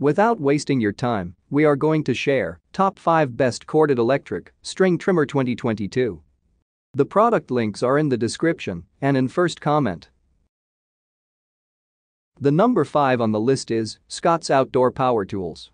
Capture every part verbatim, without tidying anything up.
Without wasting your time, we are going to share top five best corded electric string trimmer twenty twenty-two. The product links are in the description and in first comment. The number five on the list is Scotts Outdoor Power Tools.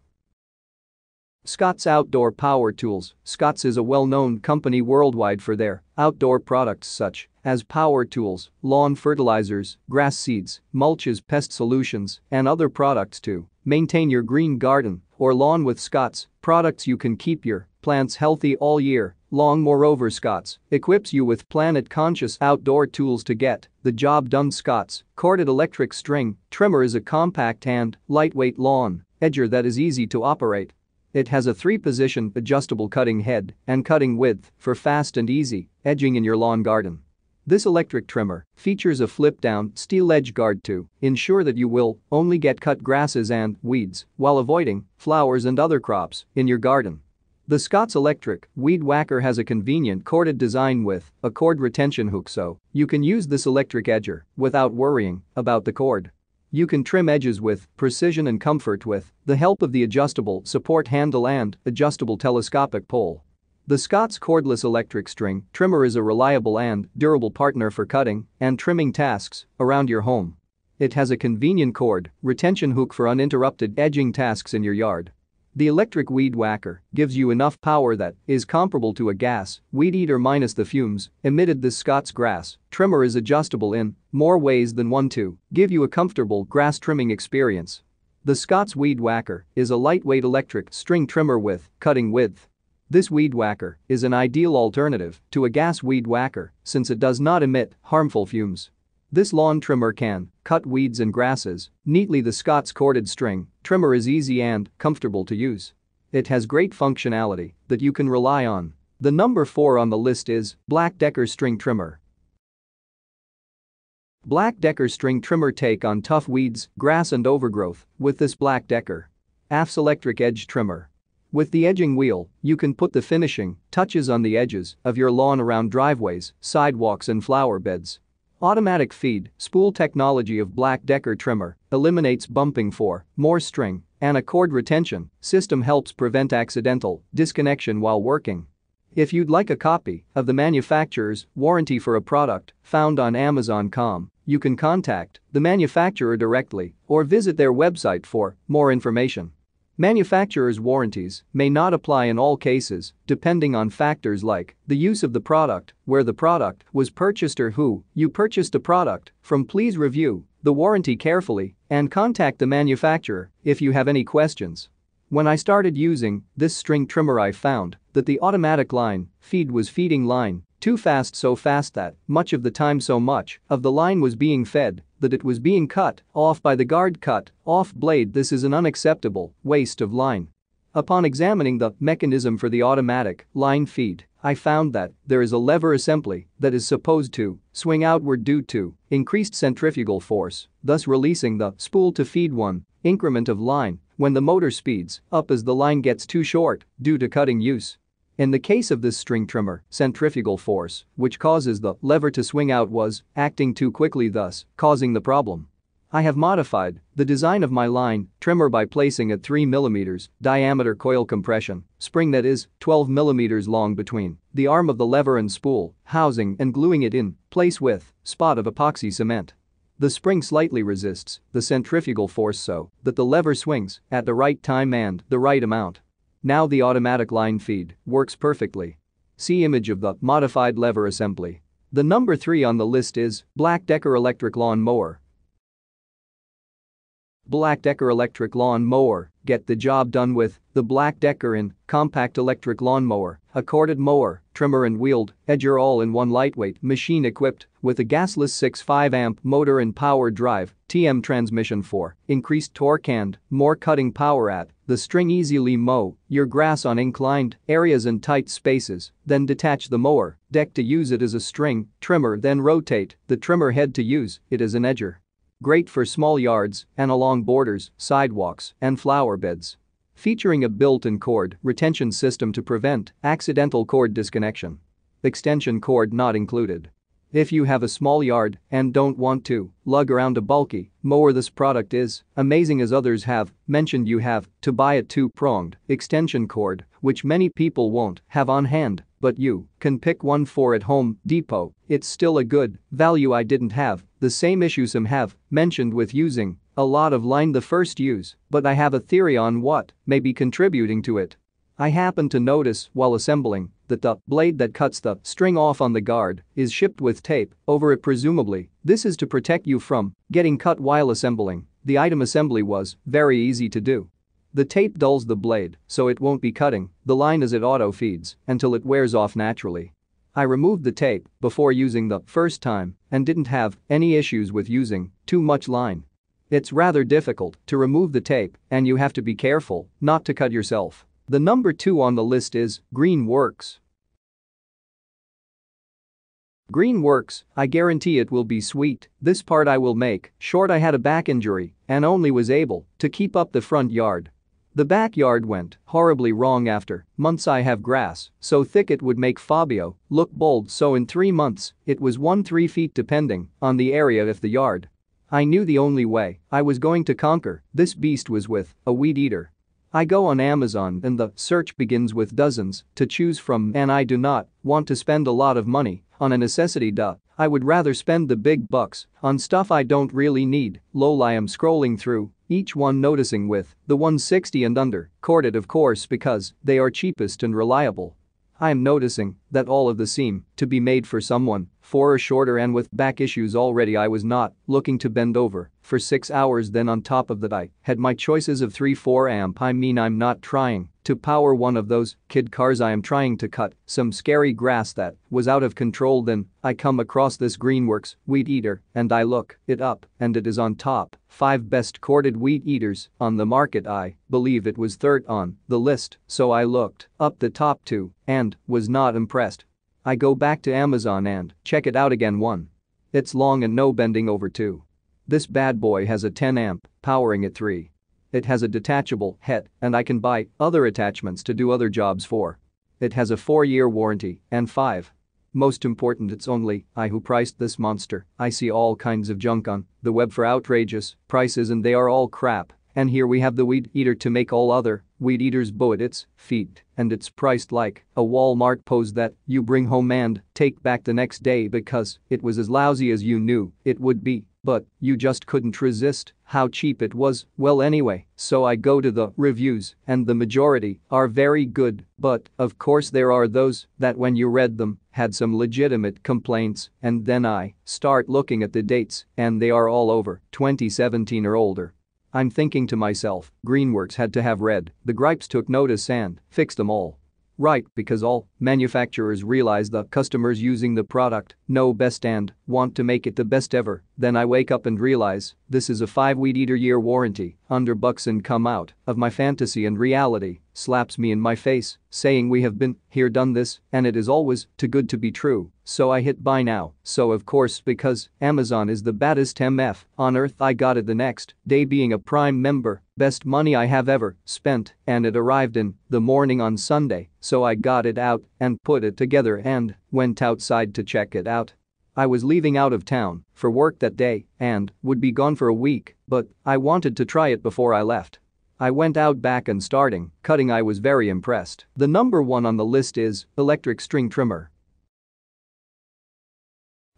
Scotts Outdoor Power Tools. Scotts is a well-known company worldwide for their outdoor products such as power tools, lawn fertilizers, grass seeds, mulches, pest solutions, and other products to maintain your green garden or lawn. With Scotts products, you can keep your plants healthy all year long. Moreover, Scotts equips you with planet-conscious outdoor tools to get the job done. Scotts Corded Electric String Trimmer is a compact and lightweight lawn edger that is easy to operate. It has a three-position adjustable cutting head and cutting width for fast and easy edging in your lawn garden. This electric trimmer features a flip-down steel edge guard to ensure that you will only get cut grasses and weeds while avoiding flowers and other crops in your garden. The Scotts Electric Weed Whacker has a convenient corded design with a cord retention hook, so you can use this electric edger without worrying about the cord. You can trim edges with precision and comfort with the help of the adjustable support handle and adjustable telescopic pole. The Scotts Cordless Electric String Trimmer is a reliable and durable partner for cutting and trimming tasks around your home. It has a convenient cord retention hook for uninterrupted edging tasks in your yard. The electric weed whacker gives you enough power that is comparable to a gas weed eater minus the fumes emitted. This Scotts grass trimmer is adjustable in more ways than one to give you a comfortable grass trimming experience. The Scotts Weed Whacker is a lightweight electric string trimmer with cutting width. This weed whacker is an ideal alternative to a gas weed whacker since it does not emit harmful fumes. This lawn trimmer can cut weeds and grasses neatly. The Scotts Corded String Trimmer is easy and comfortable to use. It has great functionality that you can rely on. The number four on the list is Black Decker String Trimmer. Black Decker String Trimmer. Take on tough weeds, grass and overgrowth with this Black Decker A F S Electric Edge Trimmer. With the edging wheel, you can put the finishing touches on the edges of your lawn around driveways, sidewalks and flower beds. Automatic feed spool technology of Black Decker trimmer eliminates bumping for more string, and a cord retention system helps prevent accidental disconnection while working. If you'd like a copy of the manufacturer's warranty for a product found on Amazon dot com, you can contact the manufacturer directly or visit their website for more information. Manufacturer's warranties may not apply in all cases, depending on factors like the use of the product, where the product was purchased or who you purchased the product from. Please review the warranty carefully and contact the manufacturer if you have any questions. When I started using this string trimmer, I found that the automatic line feed was feeding line too fast, so fast that much of the time so much of the line was being fed that it was being cut off by the guard cut off blade. This is an unacceptable waste of line. Upon examining the mechanism for the automatic line feed, I found that there is a lever assembly that is supposed to swing outward due to increased centrifugal force, thus releasing the spool to feed one increment of line when the motor speeds up as the line gets too short due to cutting use. In the case of this string trimmer, centrifugal force, which causes the lever to swing out, was acting too quickly, thus causing the problem. I have modified the design of my line trimmer by placing a three millimeter diameter coil compression spring that is twelve millimeters long between the arm of the lever and spool housing and gluing it in place with spot of epoxy cement. The spring slightly resists the centrifugal force so that the lever swings at the right time and the right amount. Now the automatic line feed works perfectly. See image of the modified lever assembly. The number three on the list is Black Decker Electric Lawn Mower. Black Decker Electric Lawn Mower. Get the job done with the Black Decker in compact electric lawn mower, a corded mower, trimmer and wheeled edger all in one lightweight machine equipped with a gasless sixty-five amp motor and power drive T M transmission for increased torque and more cutting power at the string. Easily mow your grass on inclined areas and tight spaces, then detach the mower deck to use it as a string trimmer, then rotate the trimmer head to use it as an edger. Great for small yards and along borders, sidewalks, and flower beds. Featuring a built-in cord retention system to prevent accidental cord disconnection. Extension cord not included. If you have a small yard and don't want to lug around a bulky mower, this product is amazing. As others have mentioned, you have to buy a two-pronged extension cord, which many people won't have on hand, but you can pick one for at Home Depot. It's still a good value. I didn't have the same issue some have mentioned with using a lot of line the first use, but I have a theory on what may be contributing to it. I happened to notice while assembling that the blade that cuts the string off on the guard is shipped with tape over it. Presumably, this is to protect you from getting cut while assembling. The item assembly was very easy to do. The tape dulls the blade so it won't be cutting the line as it auto-feeds until it wears off naturally. I removed the tape before using the first time and didn't have any issues with using too much line. It's rather difficult to remove the tape and you have to be careful not to cut yourself. The number two on the list is Greenworks. Greenworks, I guarantee it will be sweet. This part I will make short. I had a back injury and only was able to keep up the front yard. The backyard went horribly wrong after months. I have grass so thick it would make Fabio look bald, so in three months it was one three feet depending on the area of the yard. I knew the only way I was going to conquer this beast was with a weed eater. I go on Amazon and the search begins with dozens to choose from, and I do not want to spend a lot of money on a necessity. Duh, I would rather spend the big bucks on stuff I don't really need. Lol, I am scrolling through each one, noticing with the one sixty and under corded, of course, because they are cheapest and reliable. I am noticing that all of the seem to be made for someone four or shorter and with back issues. Already I was not looking to bend over for six hours. Then on top of that I had my choices of three four amp. I mean, I'm not trying to power one of those kid cars. I am trying to cut some scary grass that was out of control. Then I come across this Greenworks weed eater and I look it up and it is on top five best corded weed eaters on the market. I believe it was third on the list, so I looked up the top two and was not impressed. I go back to Amazon and check it out again. One. It's long and no bending over. Two. This bad boy has a ten amp powering at three. It has a detachable head and I can buy other attachments to do other jobs for. It has a four year warranty and five. Most important, it's only I who priced this monster. I see all kinds of junk on the web for outrageous prices and they are all crap. And here we have the weed eater to make all other weed eaters bow at its feet, and it's priced like a Walmart pose that you bring home and take back the next day because it was as lousy as you knew it would be, but you just couldn't resist how cheap it was. Well, anyway, so I go to the reviews and the majority are very good, but of course there are those that when you read them had some legitimate complaints, and then I start looking at the dates and they are all over twenty seventeen or older. I'm thinking to myself, Greenworks had to have read the gripes, took notice and fixed them all. Right, because all manufacturers realize the customers using the product know best and want to make it the best ever. Then I wake up and realize this is a five weed eater year warranty, under bucks, and come out of my fantasy and reality slaps me in my face saying we have been here, done this, and it is always too good to be true. So I hit buy now. So of course, because Amazon is the baddest M F on earth, I got it the next day being a Prime member. Best money I have ever spent, and it arrived in the morning on Sunday, so I got it out and put it together and went outside to check it out. I was leaving out of town for work that day and would be gone for a week, but I wanted to try it before I left. I went out back and starting cutting, I was very impressed. The number one on the list is electric string trimmer.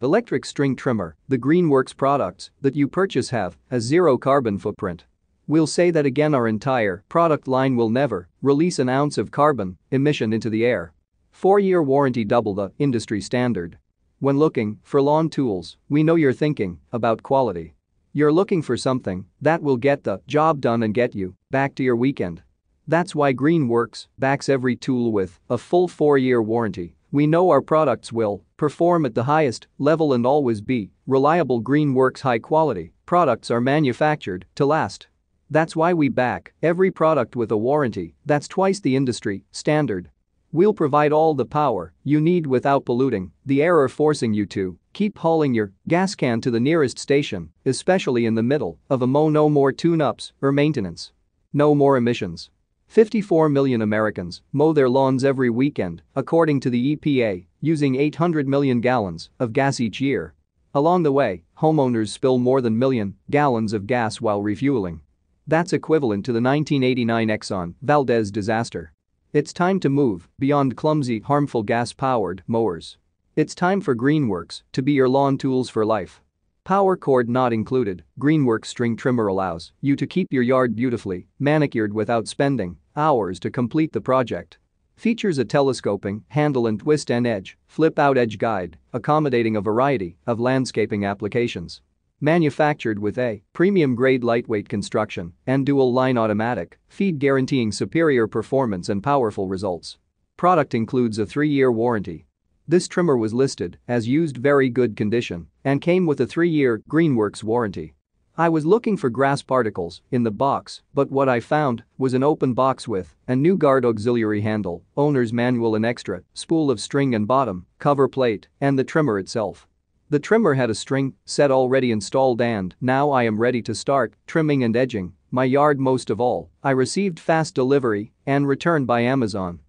Electric string trimmer, the Greenworks products that you purchase have a zero carbon footprint. We'll say that again, our entire product line will never release an ounce of carbon emission into the air. four year warranty, double the industry standard. When looking for lawn tools, we know you're thinking about quality. You're looking for something that will get the job done and get you back to your weekend. That's why Greenworks backs every tool with a full four year warranty. We know our products will perform at the highest level and always be reliable. Greenworks high quality products are manufactured to last. That's why we back every product with a warranty that's twice the industry standard. We'll provide all the power you need without polluting the air or forcing you to keep hauling your gas can to the nearest station, especially in the middle of a mow. No more tune-ups or maintenance. No more emissions. fifty-four million Americans mow their lawns every weekend, according to the E P A, using eight hundred million gallons of gas each year. Along the way, homeowners spill more than a million gallons of gas while refueling. That's equivalent to the nineteen eighty-nine Exxon Valdez disaster. It's time to move beyond clumsy, harmful gas-powered mowers. It's time for Greenworks to be your lawn tools for life. Power cord not included, Greenworks string trimmer allows you to keep your yard beautifully manicured without spending hours to complete the project. Features a telescoping handle and twist and edge, flip-out edge guide, accommodating a variety of landscaping applications. Manufactured with a premium-grade lightweight construction and dual-line automatic feed guaranteeing superior performance and powerful results. Product includes a three-year warranty. This trimmer was listed as used very good condition and came with a three-year Greenworks warranty. I was looking for grass particles in the box, but what I found was an open box with a new guard auxiliary handle, owner's manual and extra spool of string and bottom, cover plate, and the trimmer itself. The trimmer had a string set already installed, and now I am ready to start trimming and edging my yard. Most of all, I received fast delivery and return by Amazon.